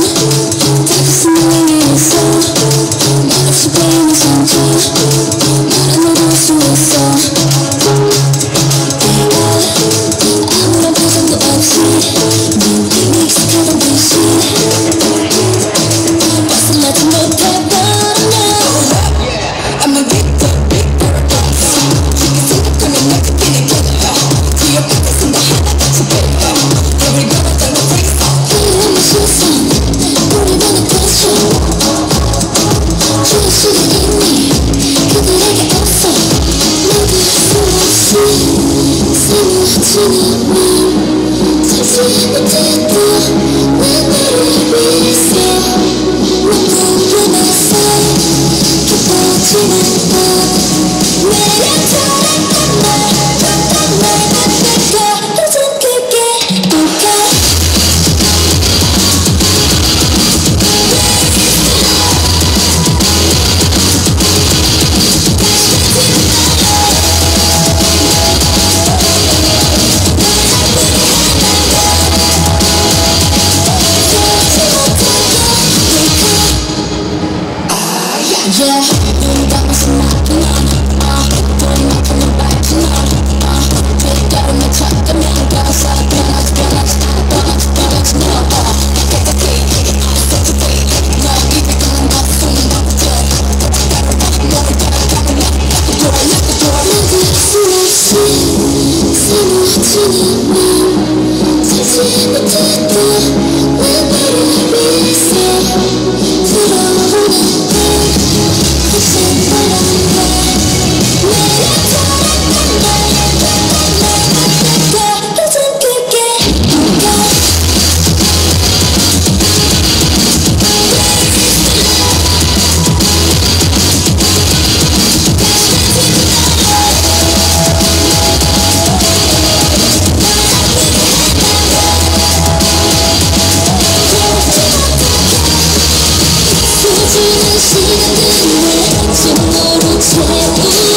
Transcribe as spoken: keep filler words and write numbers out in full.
She didn't know